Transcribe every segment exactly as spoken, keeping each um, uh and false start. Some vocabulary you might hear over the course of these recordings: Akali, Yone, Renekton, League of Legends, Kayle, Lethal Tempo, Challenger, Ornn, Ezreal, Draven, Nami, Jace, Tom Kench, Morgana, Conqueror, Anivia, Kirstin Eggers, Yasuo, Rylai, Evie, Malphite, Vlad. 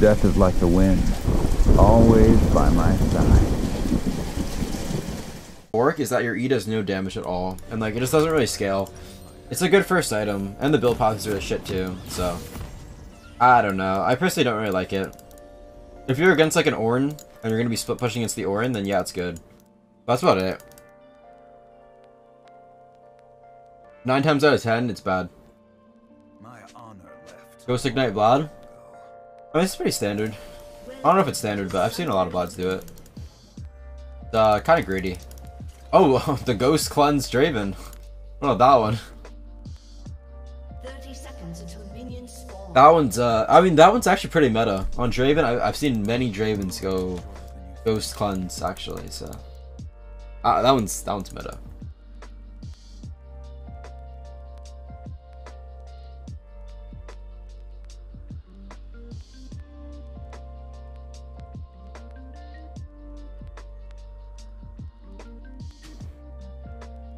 Death is like the wind, always by my side. Oric is that your E does no damage at all, and like it just doesn't really scale. It's a good first item, and the build pops are as shit too, so I don't know. I personally don't really like it. If you're against like an Ornn, and you're gonna be split pushing against the Ornn, then yeah, it's good. That's about it. Nine times out of ten, it's bad. My honor left. Ghost Ignite Vlad? I mean, it's pretty standard. I don't know if it's standard, but I've seen a lot of Vlads do it. It's uh, kind of greedy. Oh, the Ghost Cleanse Draven. Oh, that one. That one's, uh, I mean, that one's actually pretty meta. On Draven, I, I've seen many Dravens go Ghost Cleanse, actually, so. Uh, that one's, that one's meta.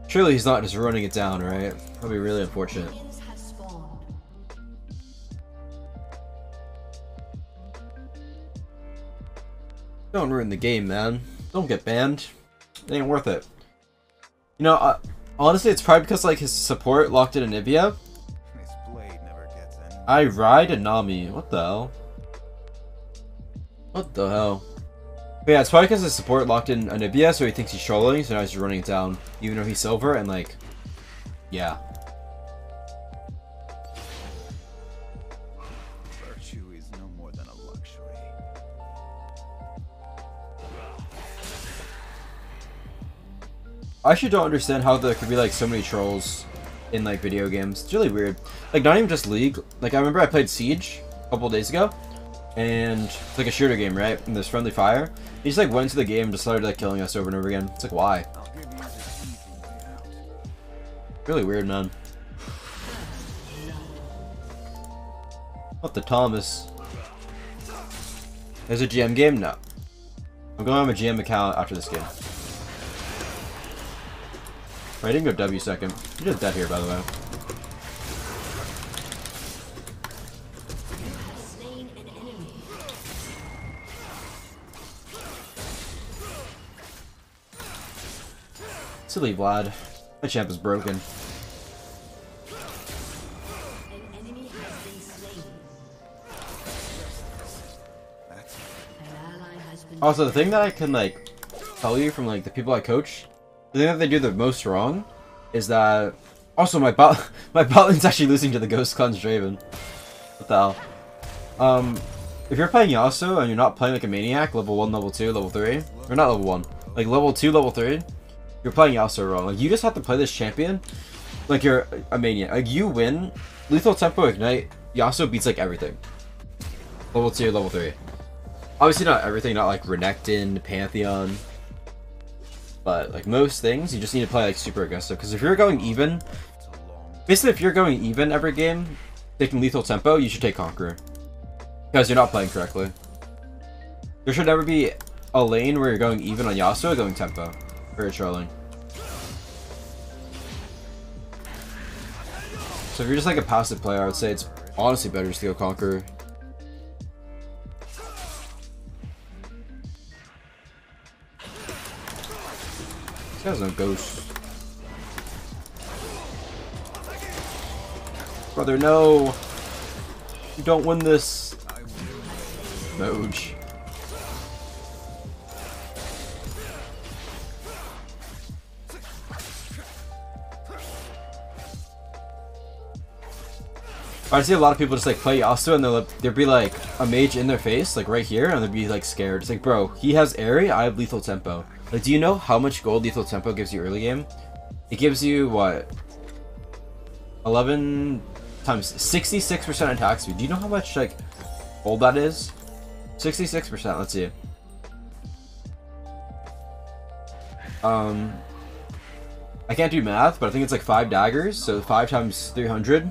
Surely he's not just running it down, right? That'd be really unfortunate. Don't ruin the game, man. Don't get banned. It ain't worth it. You know, uh, honestly, it's probably because like his support locked in a Nivea. This blade never gets any. I ride a Nami. What the hell? What the hell? But yeah, it's probably because his support locked in a Nibia, so he thinks he's trolling, so now he's running it down, even though he's silver, and like, yeah. Virtue is no more than a luxury. I actually don't understand how there could be like so many trolls in like video games. It's really weird. Like, not even just League. Like, I remember I played Siege a couple days ago. And it's like a shooter game, right? And there's friendly fire. He just like went into the game and just started like killing us over and over again. It's like, why? Really weird, man. What the Thomas? There's a G M game? No. I'm going on my G M account after this game. Right, I didn't go W second. You did that here, by the way. Silly Vlad. My champ is broken. An enemy has been slain. Also, the thing that I can like tell you from like the people I coach, the thing that they do the most wrong is that also my bot my bot lane's actually losing to the Ghost Cleanse Draven. What the hell? Um if you're playing Yasuo and you're not playing like a maniac, level one, level two, level three, or not level one, like level two, level three. You're playing Yasuo wrong. Like, you just have to play this champion like you're a maniac. Like, you win Lethal Tempo Ignite, Yasuo beats like everything. Level two, level three. Obviously not everything, not like Renekton, Pantheon. But like most things, you just need to play like super aggressive. Because if you're going even, basically if you're going even every game, taking Lethal Tempo, you should take Conqueror. Because you're not playing correctly. There should never be a lane where you're going even on Yasuo going Tempo. Very trolling. So if you're just like a passive player, I would say it's honestly better just to go Conqueror. This guy's no ghost. Brother, no! You don't win this. Moj. I see a lot of people just like play Yasuo and they'll there'd be like a mage in their face, like right here, and they'd be like scared. It's like, bro, he has Airy, I have Lethal Tempo. Like, do you know how much gold Lethal Tempo gives you early game? It gives you what? eleven times sixty-six percent attack speed. Do you know how much like gold that is? sixty-six percent, let's see. Um I can't do math, but I think it's like five daggers, so five times three hundred.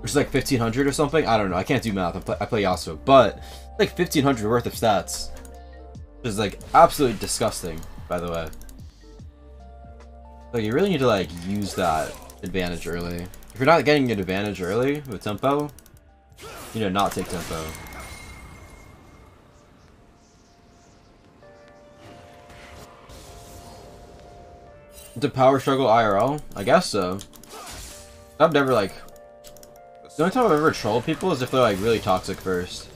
Which is like fifteen hundred or something. I don't know. I can't do math. I play, I play Yasuo. But like fifteen hundred worth of stats. Which is like absolutely disgusting, by the way. Like, you really need to like use that advantage early. If you're not getting an advantage early with Tempo, you know, not take tempo. To power struggle I R L? I guess so. I've never, like... The only time I've ever trolled people is if they're, like, really toxic first.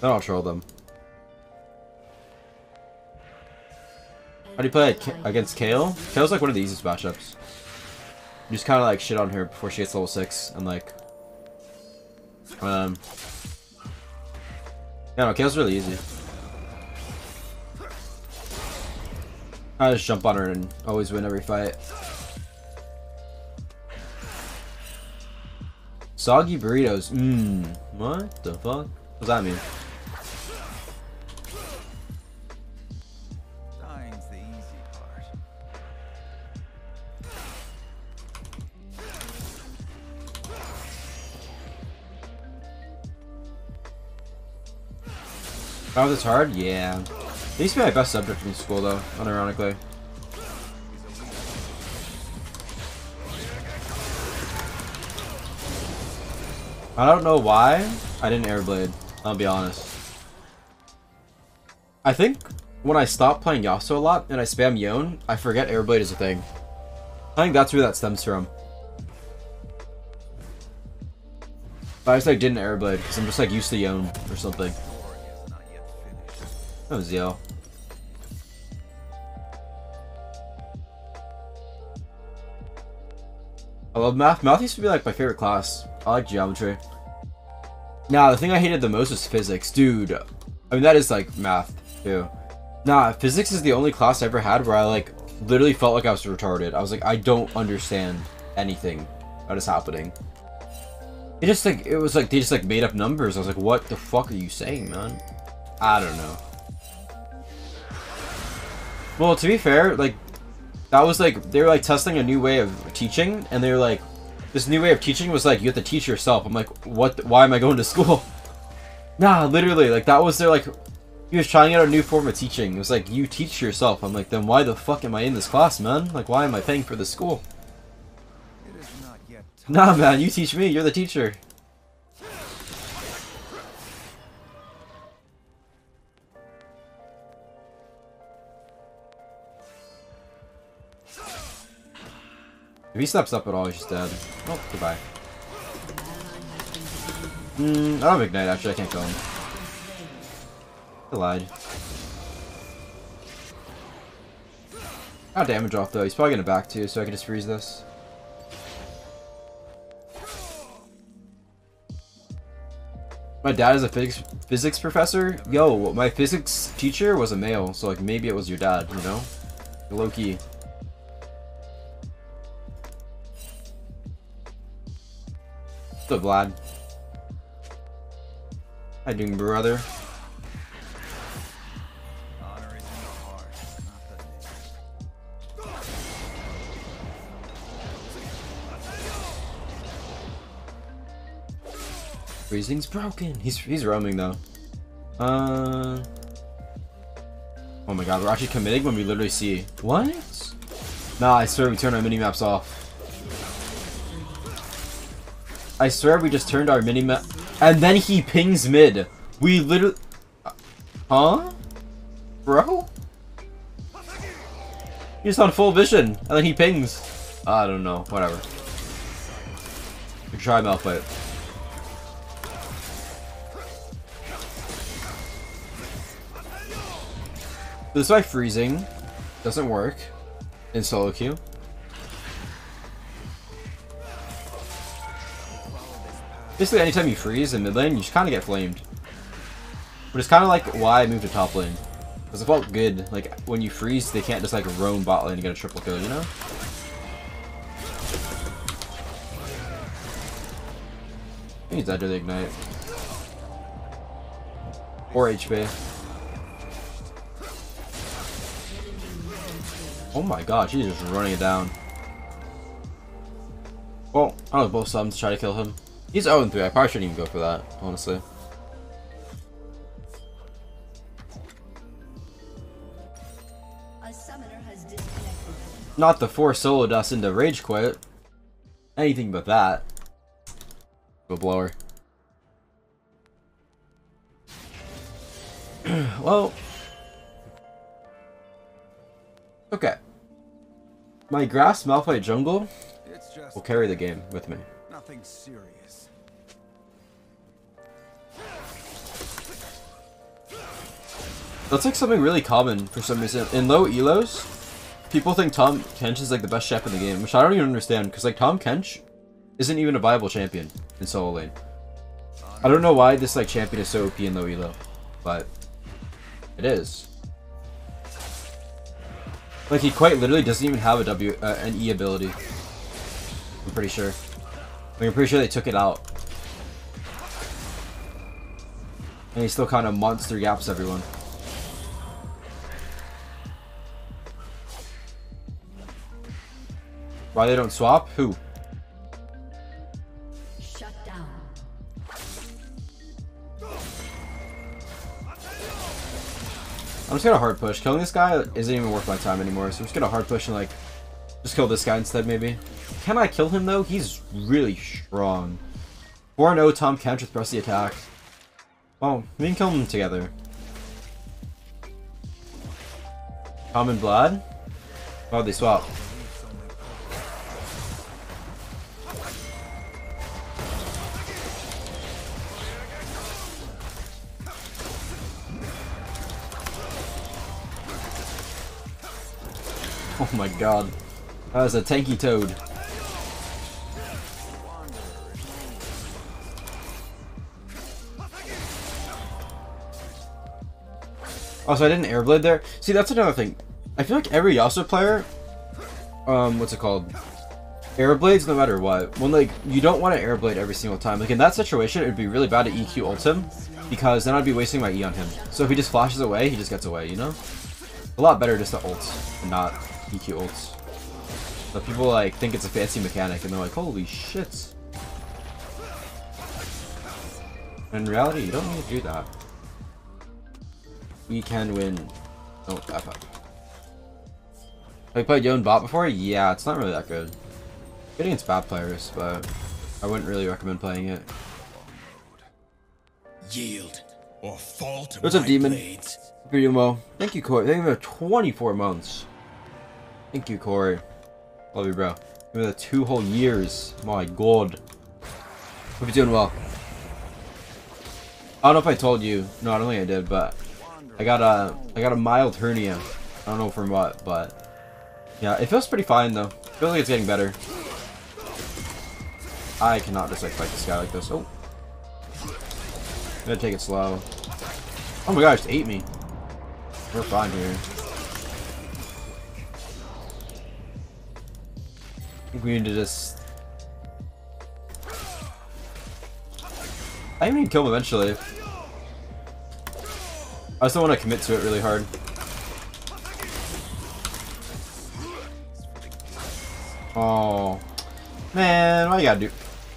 Then I'll troll them. How do you play against Kayle? Kayle's, like, one of the easiest matchups. You just kind of, like, shit on her before she gets level six. And, like... Um... I don't know, Kayle's really easy. I just jump on her and always win every fight. Soggy burritos. Mmm. What the fuck? What does that mean? Dying's the easy part. Oh, this hard? Yeah. It used to be my best subject in school, though, unironically. I don't know why I didn't airblade, I'll be honest. I think when I stop playing Yasuo a lot and I spam Yone, I forget airblade is a thing. I think that's where that stems from. But I just like didn't airblade because I'm just like used to Yone or something. Oh, Zio. I love math. Math used to be like my favorite class. I like geometry. Nah, the thing I hated the most was physics. Dude, I mean, that is like math too. Nah, physics is the only class I ever had where I like literally felt like I was retarded. I was like, I don't understand anything that is happening. It just like, it was like, they just like made up numbers. I was like, what the fuck are you saying, man? I don't know. Well, to be fair, like, that was, like, they were, like, testing a new way of teaching, and they were, like, this new way of teaching was, like, you have to teach yourself. I'm, like, what, why am I going to school? Nah, literally, like, that was their, like, he was trying out a new form of teaching. It was, like, you teach yourself. I'm, like, then why the fuck am I in this class, man? Like, why am I paying for this school? It is not yet time. Nah, man, you teach me. You're the teacher. If he steps up at all, he's just dead. Oh, goodbye. Mm, I don't have Ignite, actually. I can't kill him. I lied. Got damage off, though. He's probably going to back, too, so I can just freeze this. My dad is a physics, physics professor. Yo, my physics teacher was a male, so, like, maybe it was your dad, you know? Low-key. What's up, Vlad? How you doing, brother? Freezing's broken. He's he's roaming though. Uh. Oh my God, we're actually committing when we literally see what? Nah, I swear we turn our minimaps off. I swear we just turned our mini-map, and then he pings mid. We literally... Huh? Bro? He's on full vision, and then he pings. I don't know. Whatever. We try Malphite. This is why freezing doesn't work in solo queue. Basically, anytime you freeze in mid lane, you just kind of get flamed. But it's kind of like why I moved to top lane. Because it felt good. Like, when you freeze, they can't just, like, roam bot lane and get a triple kill, you know? I think he's dead to the Ignite. Or H P. Oh my God, she's just running it down. Well, I don't know, both subs try to kill him. He's oh and three. I probably shouldn't even go for that, honestly. A summoner has disconnected. Not the four solo dust into rage quit. Anything but that. A blower. Well. Okay. My grass Malphite jungle will carry the game with me. Nothing serious. That's like something really common for some reason. In low elos, people think Tom Kench is like the best chef in the game, which I don't even understand, because like Tom Kench isn't even a viable champion in solo lane. I don't know why this like champion is so O P in low elo, but it is. Like, he quite literally doesn't even have a W, uh, an E ability. I'm pretty sure. Like, I'm pretty sure they took it out. And he still kind of monster gaps everyone. Why they don't swap? Who? Shut down. I'm just gonna hard push. Killing this guy isn't even worth my time anymore, so I'm just gonna hard push and like just kill this guy instead maybe. Can I kill him though? He's really strong. four and oh Tom Kench with Rusty attack. Well, we can kill him together. Tom and Vlad? Oh, they swap. Oh my god. That was a tanky toad. Also, I didn't airblade there. See, that's another thing. I feel like every Yasuo player, um, what's it called? Airblades no matter what. When, like, you don't want to airblade every single time. Like, in that situation, it would be really bad to E Q ult him, because then I'd be wasting my E on him. So if he just flashes away, he just gets away, you know? A lot better just to ult and not E Q ults. But people like think it's a fancy mechanic and they're like, holy shit. In reality, you don't need to do that. We can win. Oh, F up. Have you played Yone bot before? Yeah, it's not really that good. Good against bad players, but I wouldn't really recommend playing it. Yield or fall to. What's up, Demon? Blades. For you, Mo. Thank you, Corey. Thank you for twenty-four months. Thank you, Corey. Love you, bro. Give me the two whole years. My god. Hope you're doing well. I don't know if I told you. No, I don't think I did, but I got a I got a mild hernia. I don't know from what, but yeah, it feels pretty fine though. I feel like it's getting better. I cannot just like fight this guy like this. Oh. I'm gonna take it slow. Oh my gosh, it ate me. We're fine here. I think we need to just... I even kill him eventually. I just don't want to commit to it really hard. Oh. Man, why you gotta do...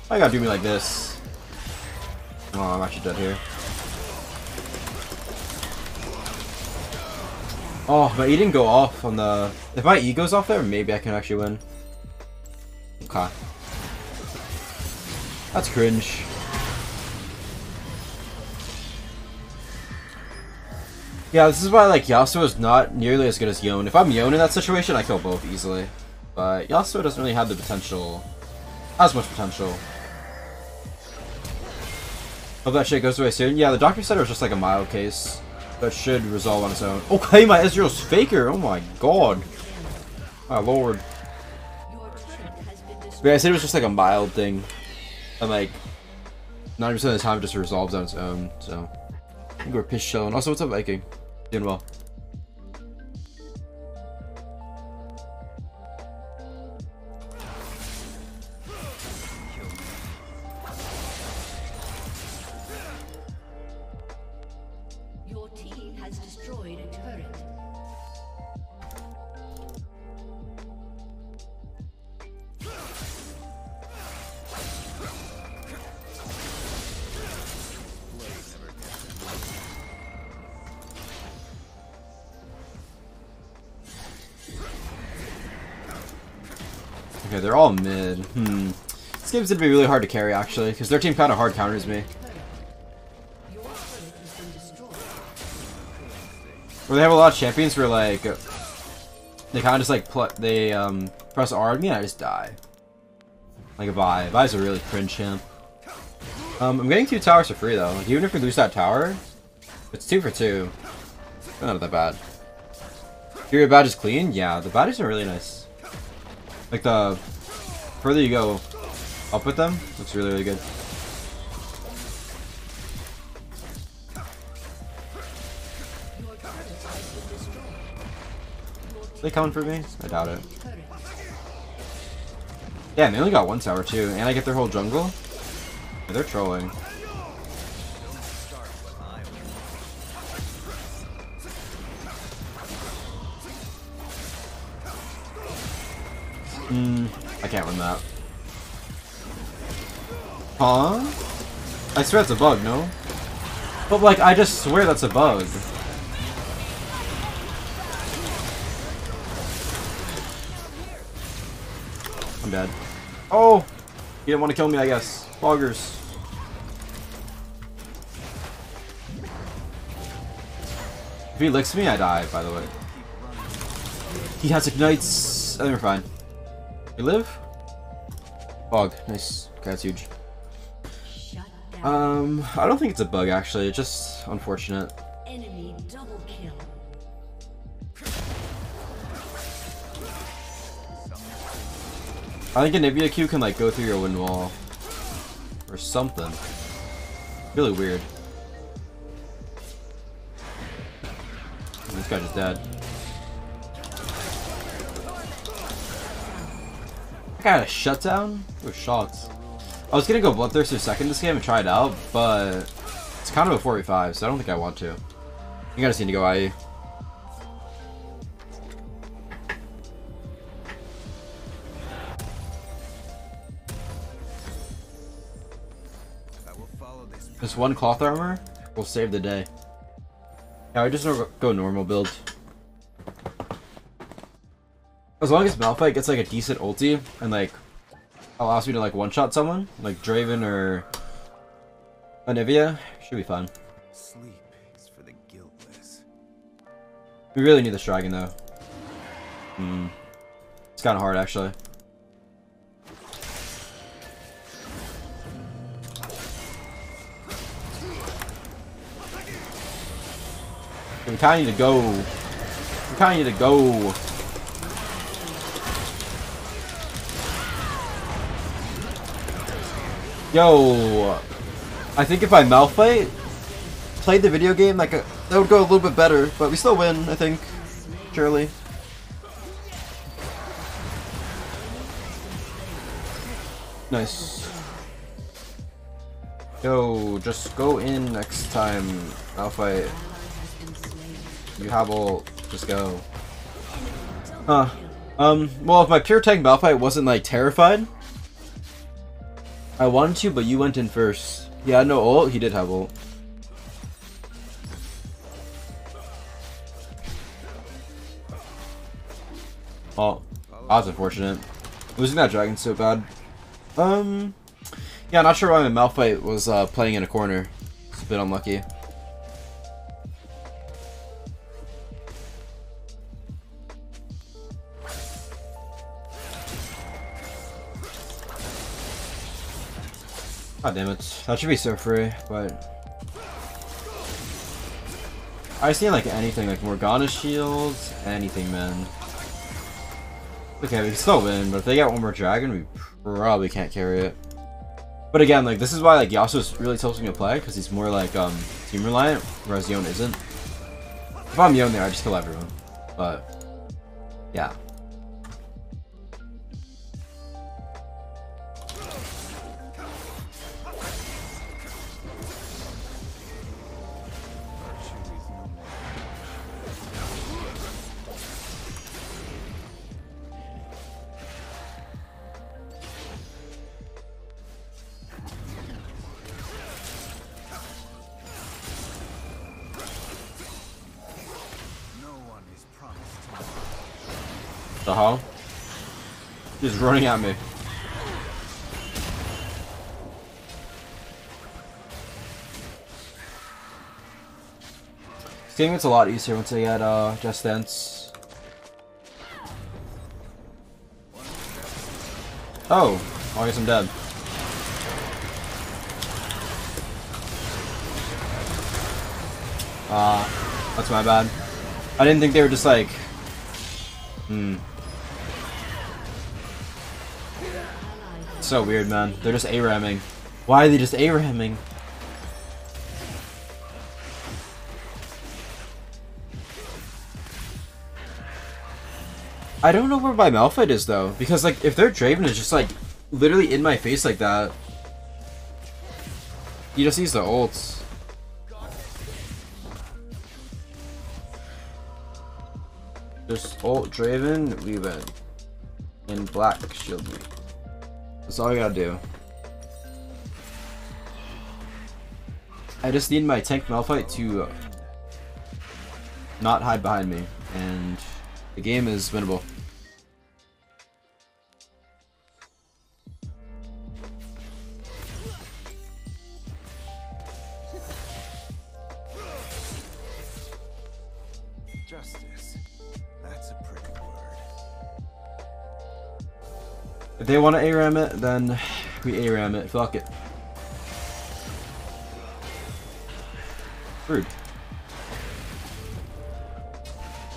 Why you gotta do me like this? Oh, I'm actually dead here. Oh, my E didn't go off on the... If my E goes off there, maybe I can actually win. Okay. That's cringe. Yeah, this is why, like, Yasuo is not nearly as good as Yone. If I'm Yone in that situation, I kill both easily. But Yasuo doesn't really have the potential... As much potential. Hope that shit goes away soon. Yeah, the doctor said it was just, like, a mild case. That should resolve on its own. Okay, my Ezreal's faker. Oh my god. My lord. But yeah, I said it was just like a mild thing. And like, ninety percent of the time it just resolves on its own. So, I think we're piss chilling. Also, what's up, Viking? Doing well. Okay, they're all mid. Hmm. This game's gonna be really hard to carry, actually, because their team kind of hard counters me. Or they have a lot of champions where like they kind of just like pl they um press R at me and I just die. Like a Vi. Vi's a really cringe champ. Um, I'm getting two towers for free though. Like, even if we lose that tower, it's two for two. Not that bad. If your badge is clean, yeah, the badges are really nice. Like the further you go up with them, looks really really good. Are they coming for me? I doubt it. Yeah, they only got one tower too, and I get their whole jungle. Yeah, they're trolling. Hmm, I can't win that. Huh? I swear that's a bug, no? But like, I just swear that's a bug. I'm dead. Oh! You didn't want to kill me, I guess. Boggers. If he licks me, I die, by the way. He has ignites. I think we're fine. We live? Bug. Nice. Okay, that's huge. Um, I don't think it's a bug, actually. It's just unfortunate. Enemy double kill. I think a Nivea Q can, like, go through your wind wall. Or something. Really weird. This guy just dead. I got a shutdown with shots. I was gonna go Bloodthirster second this game and try it out, but it's kind of a four v five, so I don't think I want to. You guys need to go I E. Just one cloth armor will save the day. Yeah, I just go normal build. As long as Malphite gets like a decent ulti and like allows me to like one shot someone, like Draven or Anivia, should be fun. Sleep is for the guiltless. We really need this dragon though. Hmm. It's kinda hard actually. We kinda need to go. We kinda need to go. Yo, I think if I Malphite played the video game, like a, that would go a little bit better, but we still win, I think, surely. Nice. Yo, just go in next time, Malphite. You have ult, just go. Huh. Um, well, if my pure tank Malphite wasn't, like, terrified, I wanted to, but you went in first. He had no ult, he did have ult. Oh, that was unfortunate. Losing that dragon so bad. Um, yeah, not sure why my Malphite was uh, playing in a corner. It's a bit unlucky. God damn it. That should be so free, but I see like anything, like Morgana's shields, anything, man. Okay, we can still win, but if they got one more dragon, we probably can't carry it. But again, like this is why like Yasuo's really tilting to play, because he's more like um team reliant, whereas Yone isn't. If I'm Yone there, I just kill everyone. But yeah. The hell? He's running at me. game gets a lot easier once they get uh, Just Dance. Oh, I guess I'm dead. Ah, uh, that's my bad. I didn't think they were just like... Hmm. So weird, man. They're just A-ramming. Why are they just A-ramming? I don't know where my Malphite is, though. Because, like, if their Draven is just, like, literally in my face like that... He just needs the ults. Just ult Draven, we win. In black, shield me. That's all I gotta do. I just need my tank Malphite to uh, not hide behind me, and the game is winnable. If they want to A-ram it, then we A-ram it. Fuck it. Rude.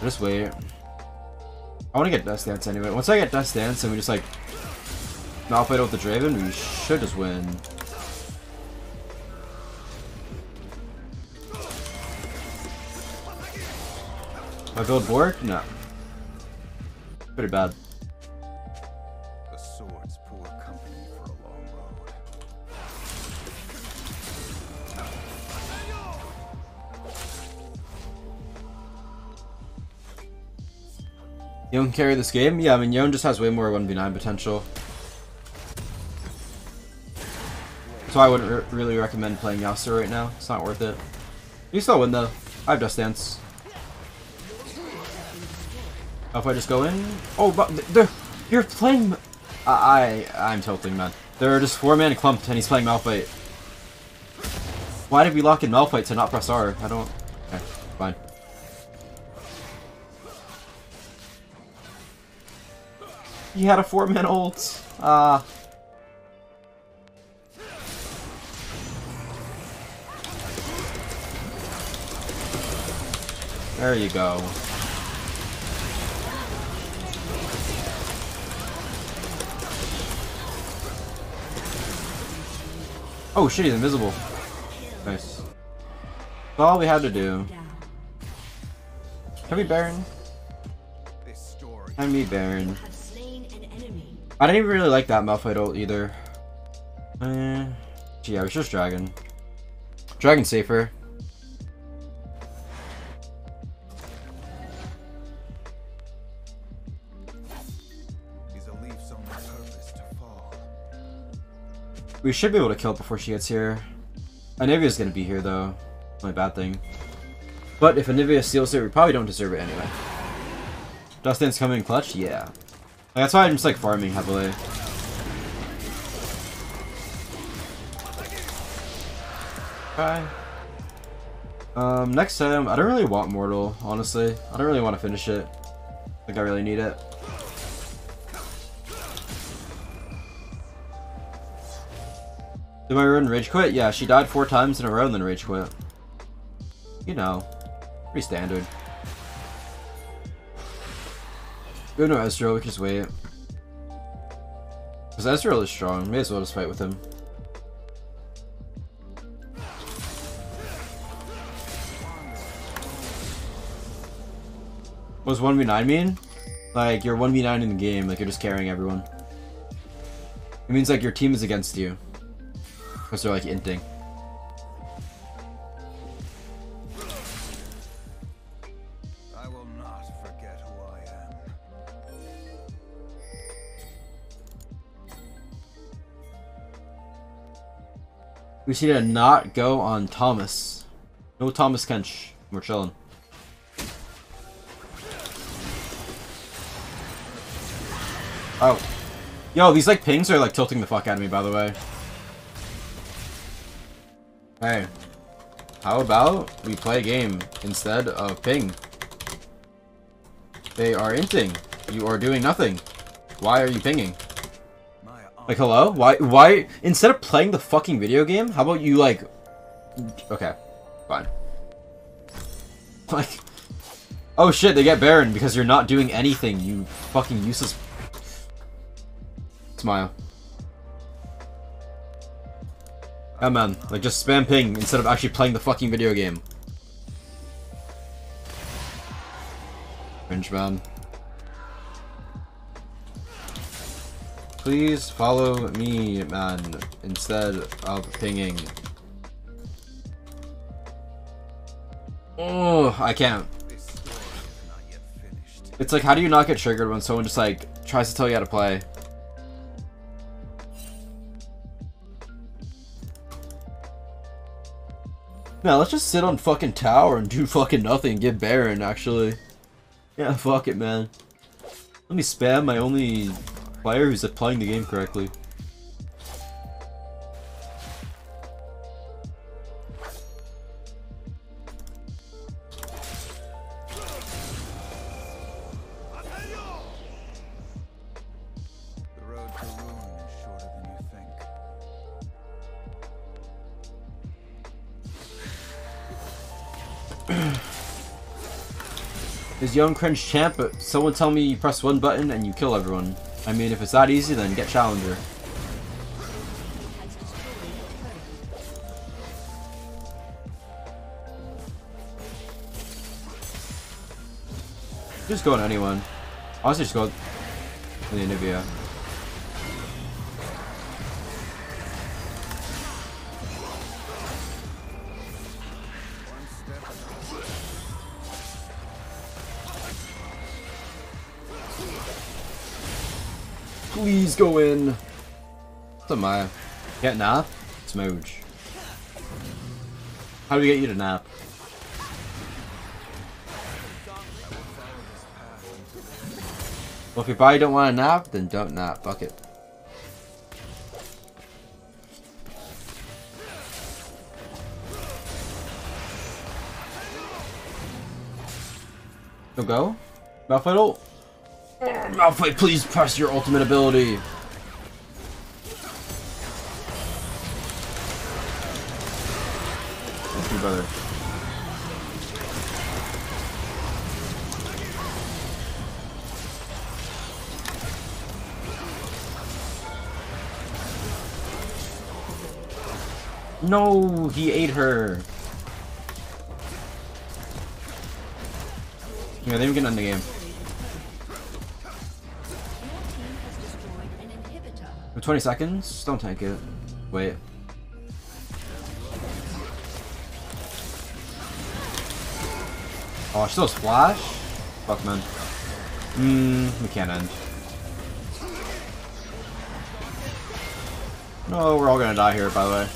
Just wait. I want to get Death Dance anyway. Once I get Death Dance and we just like Malphite with the Draven, we should just win. My build work? No. Pretty bad. Yone carry this game? Yeah, I mean, Yone just has way more one v nine potential. So I wouldn't re really recommend playing Yasuo right now. It's not worth it. You still win, though. I have Just Dance. Oh, if I just go in... Oh, but they're... You're playing... I... I I'm tilting, man. They're just four-man clumped, and he's playing Malphite. Why did we lock in Malphite to not press R? I don't... Okay, fine. He had a four-man ult. Ah. Uh. There you go. Oh shit, he's invisible. Nice. That's all we had to do. Can we Baron? Can we Baron? I didn't even really like that Malphite ult either. Uh, yeah, it was just Dragon. Dragon's safer. We should be able to kill it before she gets here. Anivia's gonna be here though. It's only a bad thing. But if Anivia steals it, we probably don't deserve it anyway. Dustin's coming in clutch? Yeah. Like, that's why I'm just like farming heavily. Okay. Um, next item, I don't really want Mortal, honestly. I don't really want to finish it. I think I really need it. Did my rune rage quit? Yeah, she died four times in a row and then rage quit. You know, pretty standard. We have no Ezreal, we can just wait. Because Ezreal is strong, may as well just fight with him. What does one v nine mean? Like, you're one v nine in the game, like you're just carrying everyone. It means like your team is against you. Because they're like inting. We see to not go on Thomas. No Thomas Kench. We're chilling. Oh. Yo, these like pings are like tilting the fuck out of me, by the way. Hey. How about we play a game instead of ping? They are inting. You are doing nothing. Why are you pinging? Like, hello? Why? Why? Instead of playing the fucking video game, how about you, like... Okay. Fine. Like... Oh shit, they get Baron because you're not doing anything, you fucking useless... Smile. Yeah, man. Like, just spam ping instead of actually playing the fucking video game. Cringe, man. Please follow me, man, instead of pinging. Oh, I can't. It's like, how do you not get triggered when someone just, like, tries to tell you how to play? Now let's just sit on fucking tower and do fucking nothing and get Baron, actually. Yeah, fuck it, man. Let me spam my only... player who's playing the game correctly. The road to ruin is shorter than you think. Is Yone cringe champ, but someone tell me you press one button and you kill everyone. I mean, if it's that easy, then get Challenger. Just go on anyone. Honestly, just go on the Anivia. Please go in. What's up, Maya? Get nap? Smooch. How do we get you to nap? Well, if you probably don't want to nap, then don't nap. Fuck it. You'll go? Malphite ult? Malphite, please press your ultimate ability. Thank you, brother. No, he ate her. Yeah, they didn't get in the game. twenty seconds? Don't take it. Wait. Oh, still splash? Fuck, man. Mmm, we can't end. No, we're all gonna die here, by the way.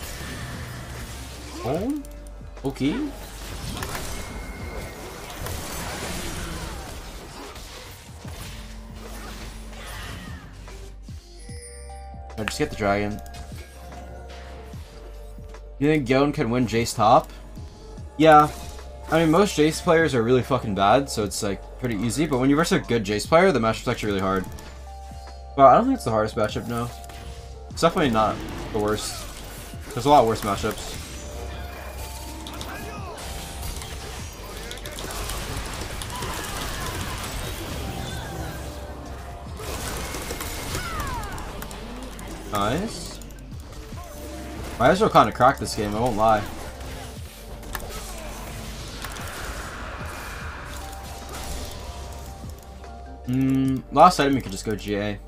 Oh? Okay. I just get the dragon. You think Yone can win Jace top? Yeah. I mean, most Jace players are really fucking bad, so it's like pretty easy, but when you verse a good Jace player, the matchup's actually really hard. But I don't think it's the hardest matchup, no. It's definitely not the worst. There's a lot worse matchups. Nice. My Yasuo kind of cracked this game, I won't lie. Mm, last item, you could just go G A.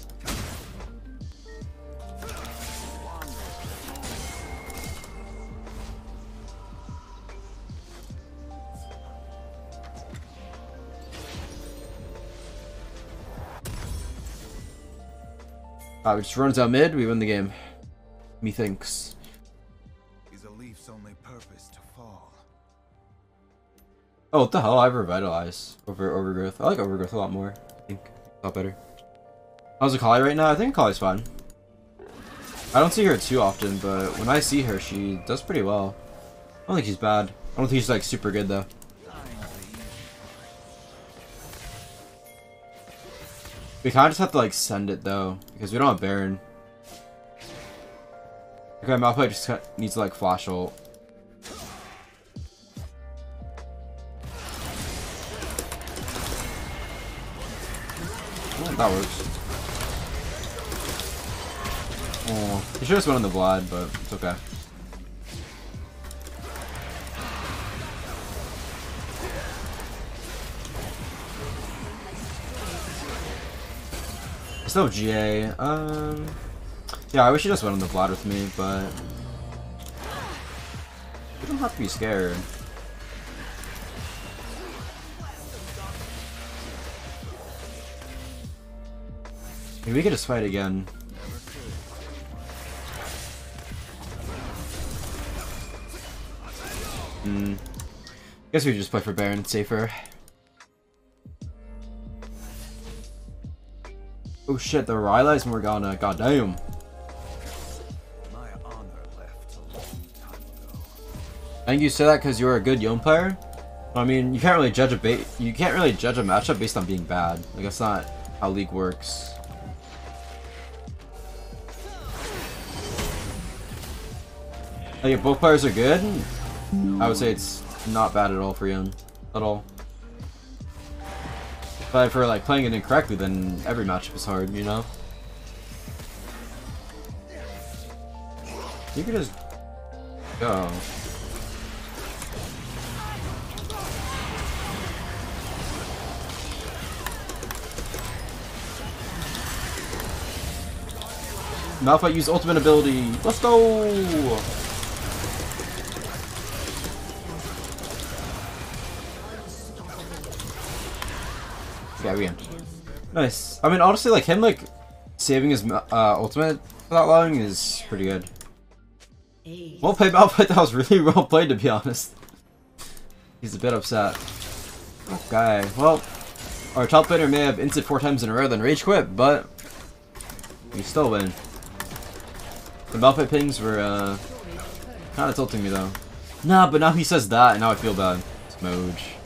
Uh, it just runs out mid, we win the game. Methinks. Is a leaf's only purpose to fall. Oh, what the hell? I have Revitalize over Overgrowth. I like Overgrowth a lot more. I think a lot better. How's Akali right now? I think Akali's fine. I don't see her too often, but when I see her, she does pretty well. I don't think she's bad. I don't think he's like super good though. We kind of just have to like send it though, because we don't have Baron. Okay, Malphite just needs to like flash ult. That works. Oh, he should have just went on the Vlad, but it's okay. I still have G A. Um, yeah, I wish he just went on the Vlad with me, but you don't have to be scared. Maybe we could just fight again. Hmm. Guess we just play for Baron, safer. Oh shit, the Rylai's is Morgana. God damn. My honor left a long time ago. I think you say that because you're a good Yone player. I mean, you can't really judge a ba you can't really judge a matchup based on being bad. Like that's not how League works. Like if both players are good, I would say it's not bad at all for Yone. At all. But if we're like playing it incorrectly, then every matchup is hard, you know? You could just go. Malphite used ultimate ability. Let's go! Yeah, we in. Nice. I mean, honestly, like, him, like, saving his uh, ultimate for that long is pretty good. Well played, Malphite. That was really well played, to be honest. He's a bit upset. Okay, well, our top laner may have instant four times in a row, then rage quit, but we still win. The Malphite pings were, uh, kind of tilting me, though. Nah, but now he says that, and now I feel bad. It's Moj.